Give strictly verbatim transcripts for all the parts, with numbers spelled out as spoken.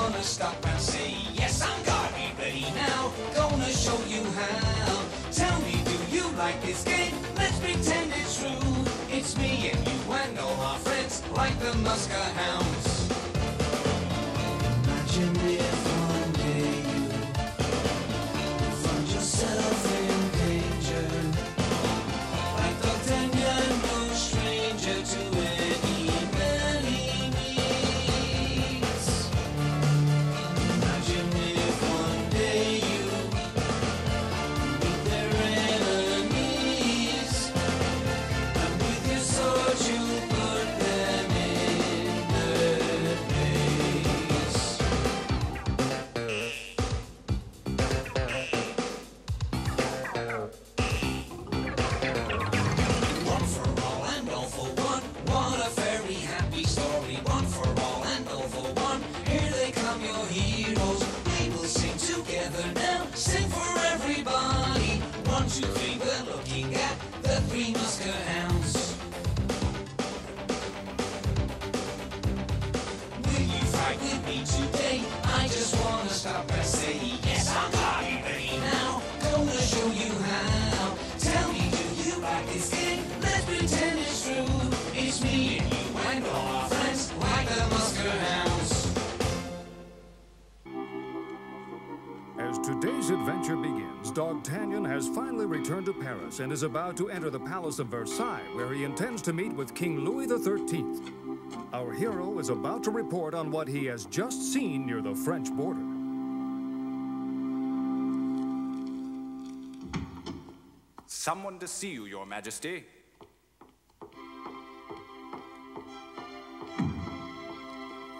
wanna stop and say, yes, I'm guarding ready now, gonna show you how. Tell me, do you like this game? Let's pretend it's true. It's me and you and all our friends, like the Muskehounds. Imagine if one day you found yourself in danger, like D'Artagnan, no stranger to it. D'Artagnan has finally returned to Paris and is about to enter the Palace of Versailles, where he intends to meet with King Louis the thirteenth. Our hero is about to report on what he has just seen near the French border. Someone to see you, Your Majesty.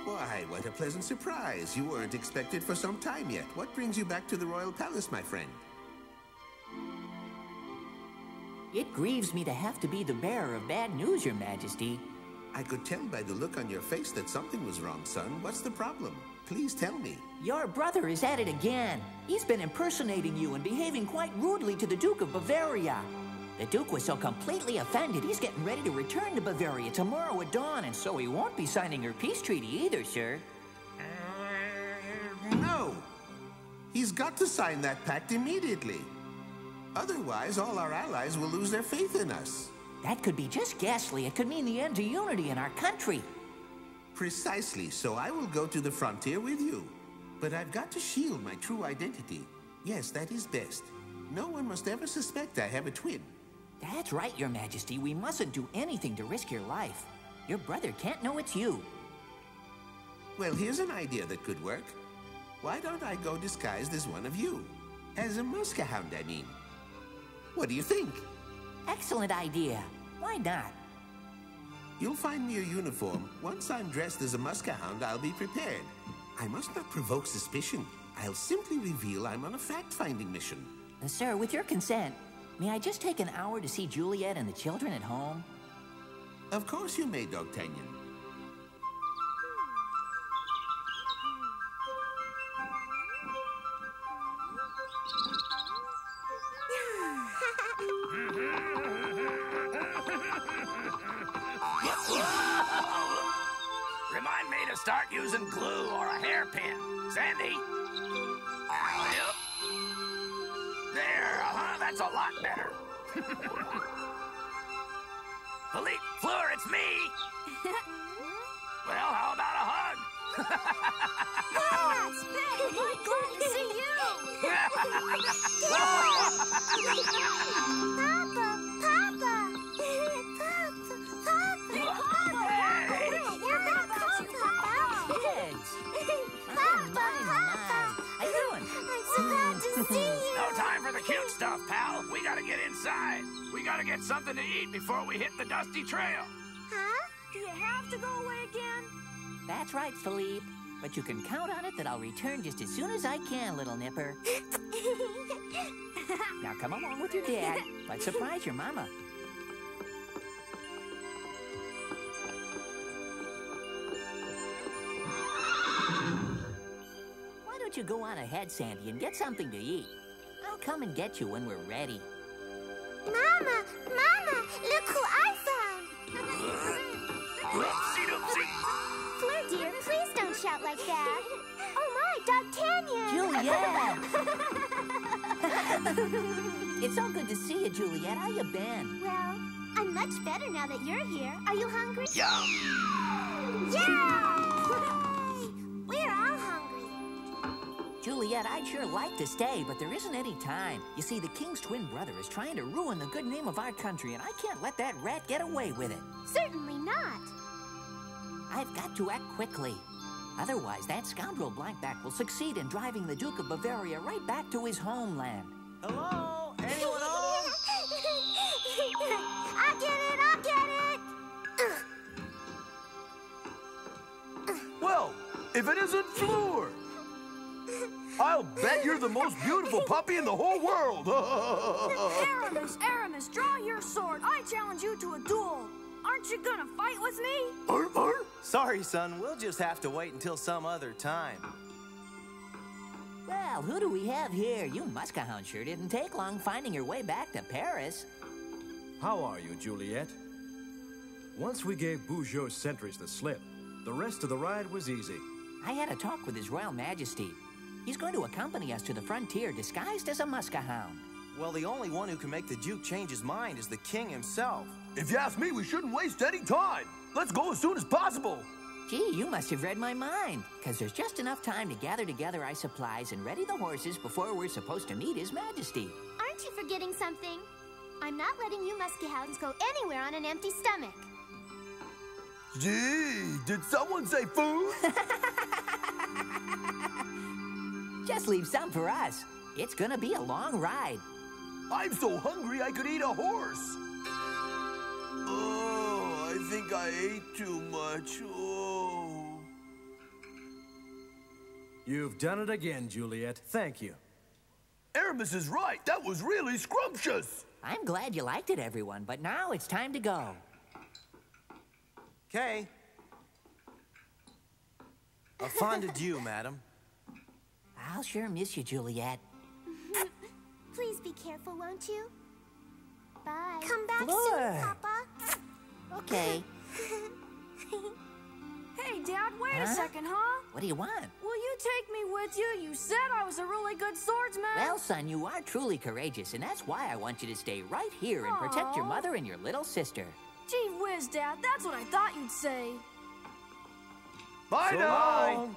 Why, what a pleasant surprise. You weren't expected for some time yet. What brings you back to the royal palace, my friend? It grieves me to have to be the bearer of bad news, Your Majesty. I could tell by the look on your face that something was wrong, son. What's the problem? Please tell me. Your brother is at it again. He's been impersonating you and behaving quite rudely to the Duke of Bavaria. The Duke was so completely offended, he's getting ready to return to Bavaria tomorrow at dawn, and so he won't be signing your peace treaty either, sir. Uh, no. He's got to sign that pact immediately. Otherwise, all our allies will lose their faith in us. That could be just ghastly. It could mean the end to unity in our country. Precisely, so I will go to the frontier with you. But I've got to shield my true identity. Yes, that is best. No one must ever suspect I have a twin. That's right, Your Majesty. We mustn't do anything to risk your life. Your brother can't know it's you. Well, here's an idea that could work. Why don't I go disguised as one of you? As a Muskehound, I mean. What do you think? Excellent idea. Why not? You'll find me a uniform. Once I'm dressed as a Muskehound, I'll be prepared. I must not provoke suspicion. I'll simply reveal I'm on a fact-finding mission. Uh, sir, with your consent, may I just take an hour to see Juliette and the children at home? Of course you may, D'Artagnan. Remind me to start using glue or a hairpin. Sandy? Yep. There, uh-huh, that's a lot better. Philippe, Fleur, it's me! Well, how about a hug? Oh, it's Pip! I'm glad to see you! Papa, Papa! No time for the cute stuff, pal. We gotta get inside. We gotta get something to eat before we hit the dusty trail. Huh? Do you have to go away again? That's right, Philippe. But you can count on it that I'll return just as soon as I can, little nipper. Now come along with your dad. Let's surprise your mama. You go on ahead, Sandy, and get something to eat. I'll come and get you when we're ready. Mama! Mama! Look who I found! Oopsie doopsie! Fleur, dear, please don't shout like that. Oh my, Dogtanian! Juliette! It's so good to see you, Juliette. How you been? Well, I'm much better now that you're here. Are you hungry? Yum! Yeah! We're all hungry. Juliette, I'd sure like to stay, but there isn't any time. You see, the king's twin brother is trying to ruin the good name of our country, and I can't let that rat get away with it. Certainly not. I've got to act quickly. Otherwise, that scoundrel Blancbeck will succeed in driving the Duke of Bavaria right back to his homeland. Hello? Anyone home? I get it! I get it! Well, if it isn't Fleur! I'll bet you're the most beautiful puppy in the whole world! Aramis, Aramis, draw your sword. I challenge you to a duel. Aren't you gonna fight with me? Arr, arr. Sorry, son. We'll just have to wait until some other time. Well, who do we have here? You Muskehound sure didn't take long finding your way back to Paris. How are you, Juliette? Once we gave Bougeot's sentries the slip, the rest of the ride was easy. I had a talk with His Royal Majesty. He's going to accompany us to the frontier disguised as a Muskehound. Well, the only one who can make the Duke change his mind is the king himself. If you ask me, we shouldn't waste any time. Let's go as soon as possible. Gee, you must have read my mind, because there's just enough time to gather together our supplies and ready the horses before we're supposed to meet His Majesty. Aren't you forgetting something? I'm not letting you Muskehounds go anywhere on an empty stomach. Gee, did someone say food? Just leave some for us. It's gonna be a long ride. I'm so hungry I could eat a horse. Oh, I think I ate too much. Oh. You've done it again, Juliette. Thank you. Aramis is right. That was really scrumptious. I'm glad you liked it, everyone, but now it's time to go. Okay. A fond adieu, madam. I'll sure miss you, Juliette. Please be careful, won't you? Bye. Come back Fleur. soon, Papa. Okay. Hey, Dad, wait huh? a second, huh? What do you want? Will you take me with you? You said I was a really good swordsman. Well, son, you are truly courageous, and that's why I want you to stay right here and Aww. protect your mother and your little sister. Gee whiz, Dad, that's what I thought you'd say. Bye, so now. Long.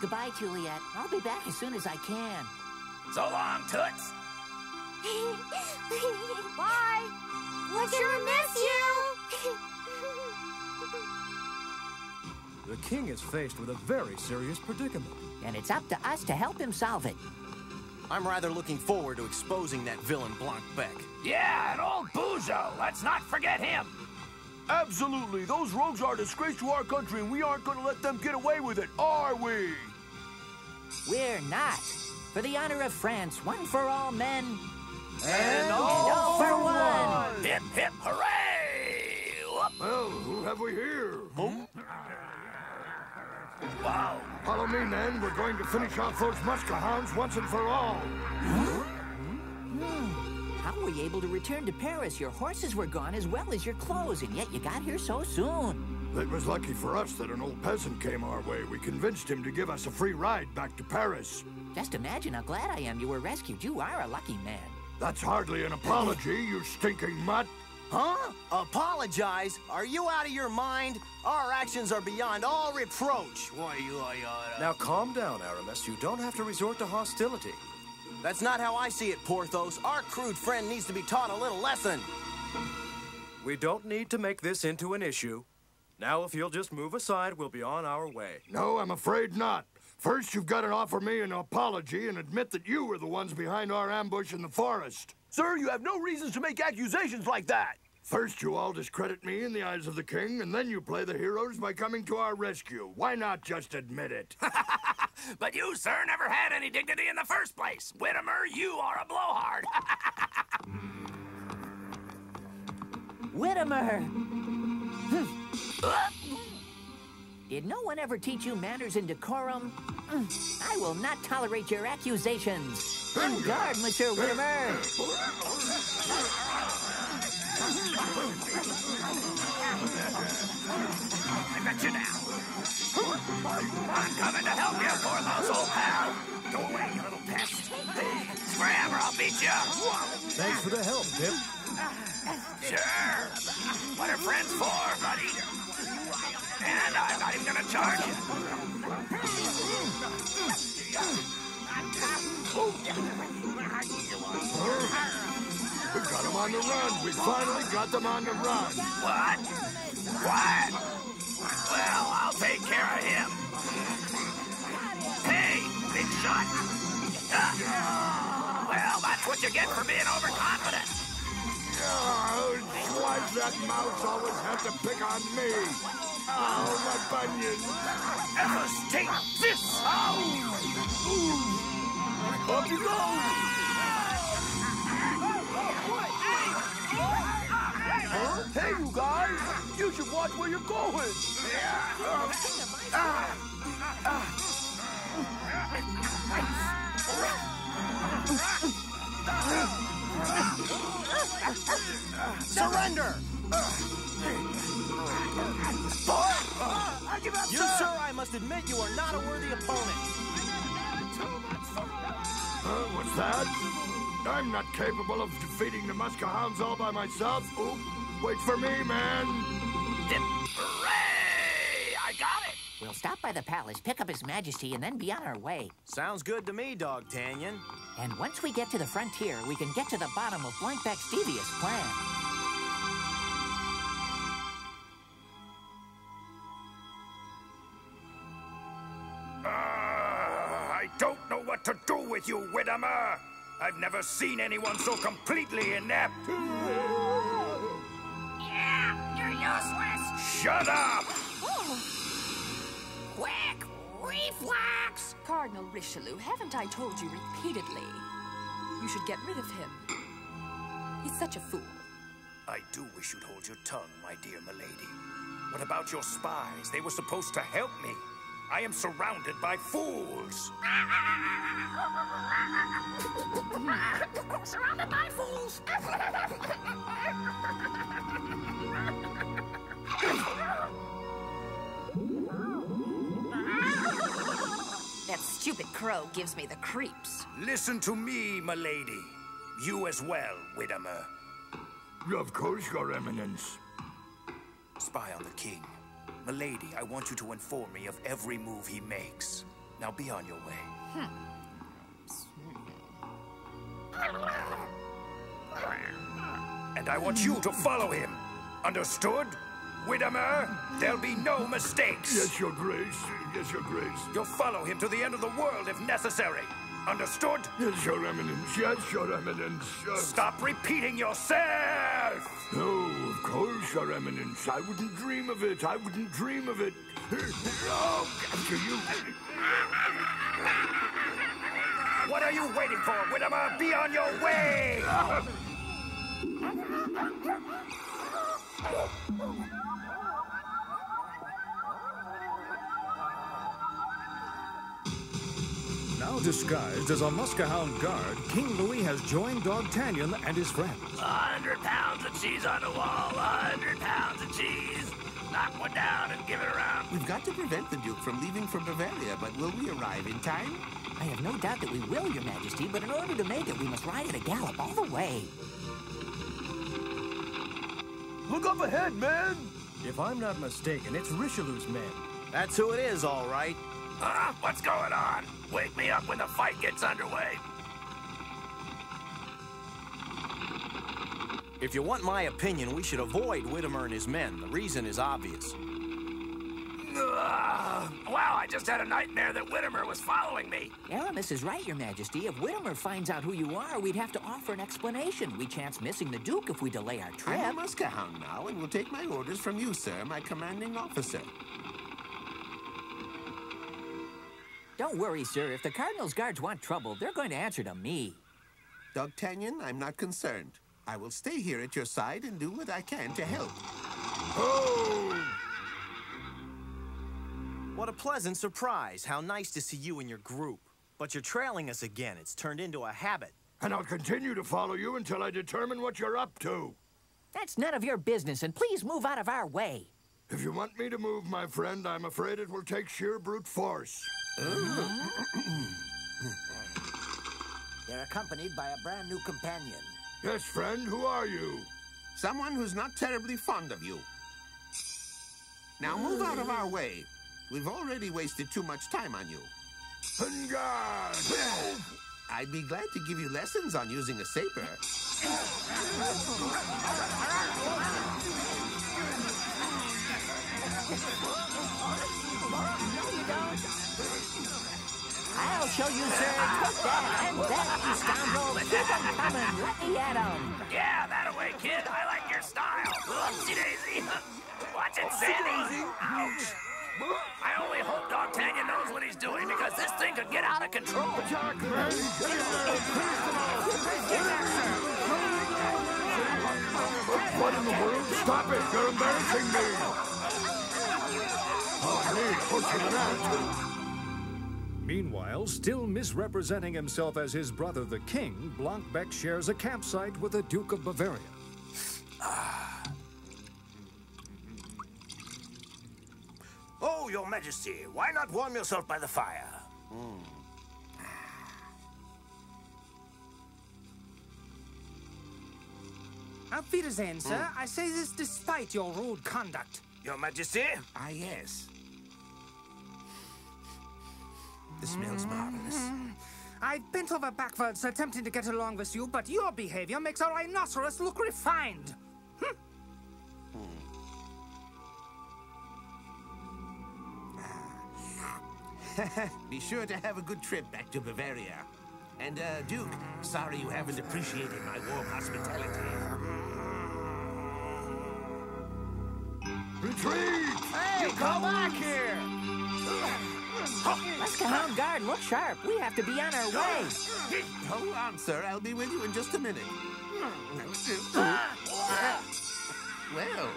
Goodbye, Juliette. I'll be back as soon as I can. So long, Toots. Bye. We'll sure miss you. The king is faced with a very serious predicament. And it's up to us to help him solve it. I'm rather looking forward to exposing that villain Blancbeck. Yeah, and old Bougeot. Let's not forget him. Absolutely. Those rogues are a disgrace to our country, and we aren't going to let them get away with it, are we? We're not. For the honor of France, one for all men, and, and all, all for one. one. Hip, hip, hooray! Whoop. Well, who have we here? Hmm? Wow. Follow me, men. We're going to finish off those Muskehounds once and for all. Huh? Hmm. How were you able to return to Paris? Your horses were gone as well as your clothes, and yet you got here so soon. It was lucky for us that an old peasant came our way. We convinced him to give us a free ride back to Paris. Just imagine how glad I am you were rescued. You are a lucky man. That's hardly an apology, you stinking mutt. Huh? Apologize? Are you out of your mind? Our actions are beyond all reproach. Why, you are... Now calm down, Aramis. You don't have to resort to hostility. That's not how I see it, Porthos. Our crude friend needs to be taught a little lesson. We don't need to make this into an issue. Now, if you'll just move aside, we'll be on our way. No, I'm afraid not. First, you've got to offer me an apology and admit that you were the ones behind our ambush in the forest. Sir, you have no reasons to make accusations like that. First, you all discredit me in the eyes of the king, and then you play the heroes by coming to our rescue. Why not just admit it? But you, sir, never had any dignity in the first place. Whittemore, you are a blowhard. Whittemore! Did no one ever teach you manners and decorum? I will not tolerate your accusations. En garde, Monsieur Whittemore! got you now. I'm coming to help you, Porthos, old pal. Go away, you little pest. Scram or I'll beat you. Thanks for the help, Pip. Sure. What are friends for, buddy? And I'm not even gonna charge you. We got them on the run. We finally got them on the run. What? What? Well, I'll take care of him. Hey, big shot. Uh, well, that's what you get for being overconfident. Oh, why's that mouse always have to pick on me? Oh, my bunions. Let's take this out. Ooh. Up you go. Huh? Hey, you guys. You should watch where you're going. Surrender! I give up, you, sir. sir, I must admit you are not a worthy opponent. Uh, what's that? I'm not capable of defeating the Muskehounds all by myself. Ooh, wait for me, man. Hooray! I got it! We'll stop by the palace, pick up His Majesty, and then be on our way. Sounds good to me, Dogtanian. And once we get to the frontier, we can get to the bottom of Blancbeck's devious plan. Uh, I don't know what to do with you, Widimer. I've never seen anyone so completely inept. Yeah, you're useless. Shut up! Quick! Reflex! Cardinal Richelieu, haven't I told you repeatedly? You should get rid of him. He's such a fool. I do wish you'd hold your tongue, my dear milady. What about your spies? They were supposed to help me. I am surrounded by fools. Surrounded by fools? That stupid crow gives me the creeps. Listen to me, milady. You as well, Whittemore. Of course, Your Eminence. Spy on the king. Milady, I want you to inform me of every move he makes. Now be on your way. Hmm. And I want you to follow him. Understood? Whittemore, there'll be no mistakes. Yes, Your Grace. Yes, Your Grace. You'll follow him to the end of the world if necessary. Understood? Yes, Your Eminence. Yes, Your Eminence. Yes. Stop repeating yourself! No, of course, Your Eminence. I wouldn't dream of it. I wouldn't dream of it. Oh, after you. What are you waiting for, Whittemore? Be on your way! Now disguised as a Muskehound guard, King Louis has joined Dogtanian and his friends. A hundred pounds of cheese on the wall, a hundred pounds of cheese. Knock one down and give it a round. We've got to prevent the Duke from leaving for Bavaria, but will we arrive in time? I have no doubt that we will, Your Majesty, but in order to make it, we must ride at a gallop all the way. Look up ahead, man! If I'm not mistaken, it's Richelieu's men. That's who it is, all right. Huh? What's going on? Wake me up when the fight gets underway. If you want my opinion, we should avoid Whittemore and his men. The reason is obvious. Uh, wow, I just had a nightmare that Whittemore was following me. Aramis is right, Your Majesty. If Whittemore finds out who you are, we'd have to offer an explanation. We chance missing the Duke if we delay our trip. I'm a Muskehound now, and will take my orders from you, sir, my commanding officer. Don't worry, sir. If the Cardinal's guards want trouble, they're going to answer to me. Dogtanian, I'm not concerned. I will stay here at your side and do what I can to help. Oh! What a pleasant surprise. How nice to see you and your group. But you're trailing us again. It's turned into a habit. And I'll continue to follow you until I determine what you're up to. That's none of your business, and please move out of our way. If you want me to move, my friend, I'm afraid it will take sheer brute force. They're accompanied by a brand new companion. Yes, friend, who are you? Someone who's not terribly fond of you. Now move out of our way. We've already wasted too much time on you. I'd be glad to give you lessons on using a saber. I'll show you, sir. Put that and that, you scoundrel. Keep them coming. Let me at them. Yeah, that away, kid. I like your style. Oopsie daisy. Watch it, Sandy. Ouch. I only hope D'Artagnan knows what he's doing, because this thing could get out of control. Jack, man. What in the world? Stop it. You're embarrassing me. Oh, hey, meanwhile, still misrepresenting himself as his brother the king, Blancbeck shares a campsite with the Duke of Bavaria. Oh, Your Majesty, why not warm yourself by the fire? Mm. Auf Wiedersehen, sir. Mm. I say this despite your rude conduct. Your Majesty? Ah, yes. This smells marvelous. I've bent over backwards attempting to get along with you, but your behavior makes a rhinoceros look refined. Hm. Hmm. Be sure to have a good trip back to Bavaria. And, uh, Duke, sorry you haven't appreciated my warm hospitality. Retreat! Hey, come back here! Muskehound guard, look sharp. We have to be on our way. Hold on, sir. I'll be with you in just a minute. Well.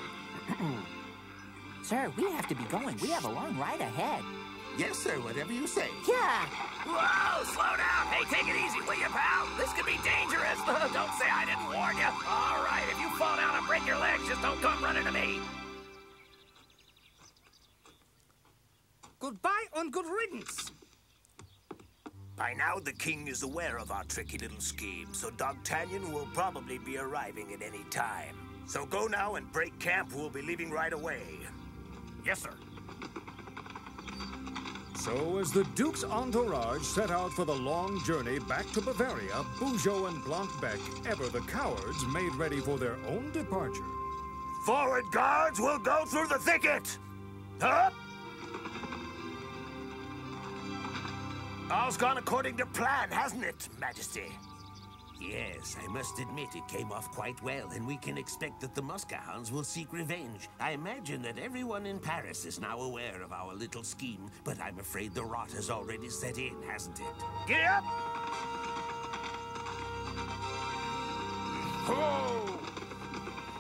Sir, we have to be going. We have a long ride ahead. Yes, sir. Whatever you say. Yeah. Whoa, slow down. Hey, take it easy, will you, pal? This could be dangerous. Don't say I didn't warn you. All right, if you fall down and break your legs, just don't come running to me. Goodbye and good riddance. By now, the king is aware of our tricky little scheme, so Dogtanian will probably be arriving at any time. So go now and break camp. We'll be leaving right away. Yes, sir. So as the Duke's entourage set out for the long journey back to Bavaria, Bougeot and Blancbeck, ever the cowards, made ready for their own departure. Forward, guards! We'll go through the thicket! Up! All's gone according to plan, hasn't it, Majesty? Yes, I must admit it came off quite well, and we can expect that the Muskehounds will seek revenge. I imagine that everyone in Paris is now aware of our little scheme, but I'm afraid the rot has already set in, hasn't it? Giddy up! Oh!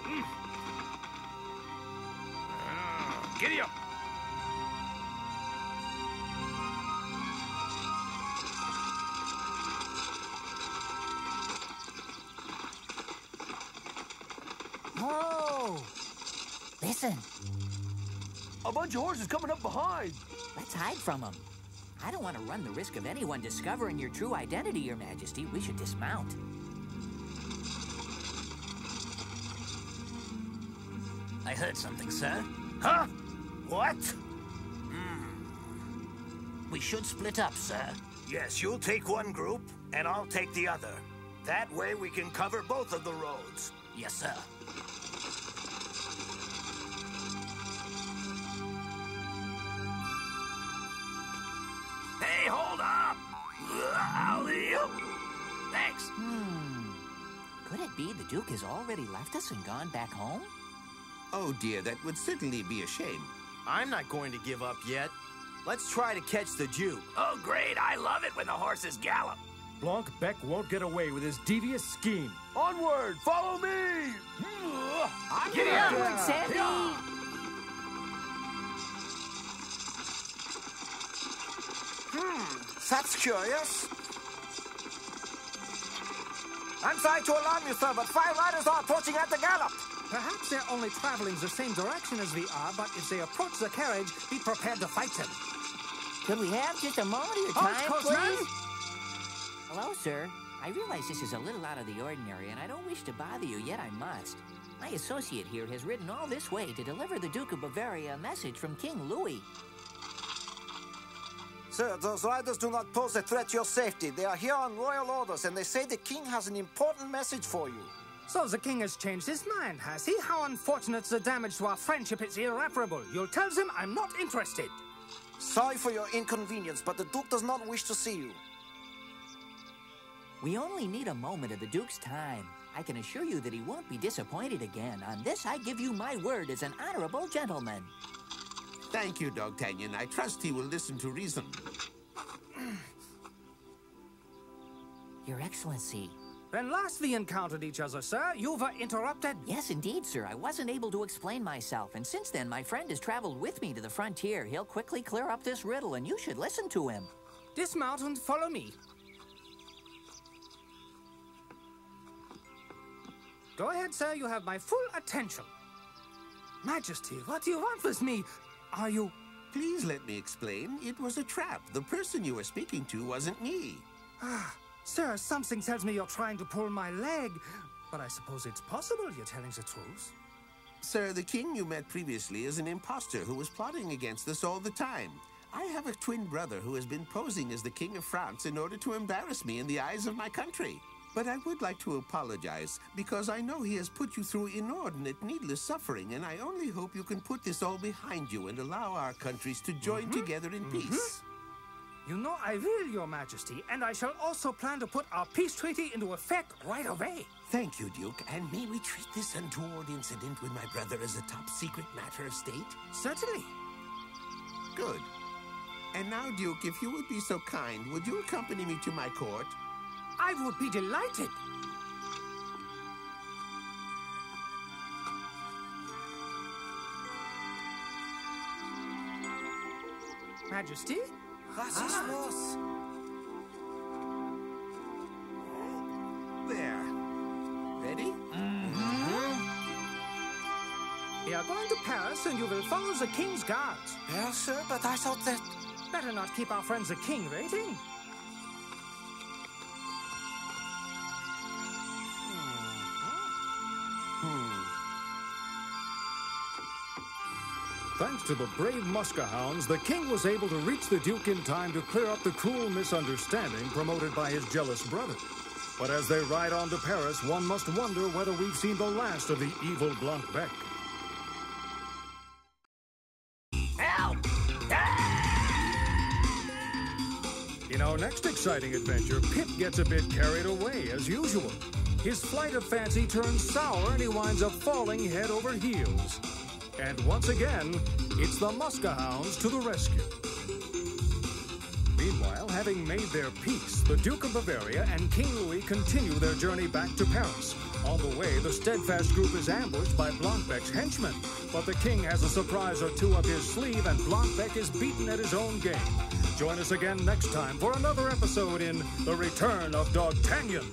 Mm. Ah, giddy up! Whoa! Listen. A bunch of horses coming up behind. Let's hide from them. I don't want to run the risk of anyone discovering your true identity, Your Majesty. We should dismount. I heard something, sir. Huh? What? Mm. We should split up, sir. Yes, you'll take one group, and I'll take the other. That way we can cover both of the roads. Yes, sir. Hey, hold up! Thanks. Hmm. Could it be the Duke has already left us and gone back home? Oh, dear, that would certainly be a shame. I'm not going to give up yet. Let's try to catch the Duke. Oh, great. I love it when the horses gallop. Blanc Beck won't get away with his devious scheme. Onward! Follow me! I'm Giddy up! Doing, Sandy! Yeah. Hmm, that's curious. I'm sorry to alarm you, sir, but five riders are approaching at the gallop. Perhaps they're only traveling the same direction as we are, but if they approach the carriage, be prepared to fight them. Could we have just a moment of your time, oh, of course, please? Hello, sir. I realize this is a little out of the ordinary, and I don't wish to bother you, yet I must. My associate here has ridden all this way to deliver the Duke of Bavaria a message from King Louis. Sir, those riders do not pose a threat to your safety. They are here on royal orders, and they say the king has an important message for you. So the king has changed his mind, has he? How unfortunate. The damage to our friendship is irreparable. You'll tell them I'm not interested. Sorry for your inconvenience, but the Duke does not wish to see you. We only need a moment of the Duke's time. I can assure you that he won't be disappointed again. On this, I give you my word as an honorable gentleman. Thank you, Dogtanian. I trust he will listen to reason. Your Excellency. When last we encountered each other, sir, you were interrupted. Yes, indeed, sir. I wasn't able to explain myself, and since then, my friend has traveled with me to the frontier. He'll quickly clear up this riddle, and you should listen to him. Dismount and follow me. Go ahead, sir. You have my full attention. Majesty, what do you want with me? Are you... Please let me explain. It was a trap. The person you were speaking to wasn't me. Ah, sir, something tells me you're trying to pull my leg. But I suppose it's possible you're telling the truth. Sir, the king you met previously is an imposter who was plotting against us all the time. I have a twin brother who has been posing as the King of France in order to embarrass me in the eyes of my country. But I would like to apologize, because I know he has put you through inordinate, needless suffering, and I only hope you can put this all behind you and allow our countries to join mm-hmm. together in mm-hmm. peace. You know I will, Your Majesty, and I shall also plan to put our peace treaty into effect right away. Thank you, Duke, and may we treat this untoward incident with my brother as a top-secret matter of state? Certainly. Good. And now, Duke, if you would be so kind, would you accompany me to my court? I would be delighted. Majesty? Was ist los? There. Ready? Mm-hmm. We are going to Paris, and you will follow the king's guards. Yes, sir, but I thought that... Better not keep our friends the king waiting. Thanks to the brave Muskehounds, the king was able to reach the Duke in time to clear up the cruel misunderstanding promoted by his jealous brother. But as they ride on to Paris, one must wonder whether we've seen the last of the evil Blanc Beck. Help! Ah! In our next exciting adventure, Pip gets a bit carried away, as usual. His flight of fancy turns sour and he winds up falling head over heels. And once again, it's the Muskehounds to the rescue. Meanwhile, having made their peace, the Duke of Bavaria and King Louis continue their journey back to Paris. On the way, the steadfast group is ambushed by Blancbeck's henchmen, but the king has a surprise or two up his sleeve, and Blancbeck is beaten at his own game. Join us again next time for another episode in The Return of Dogtanian.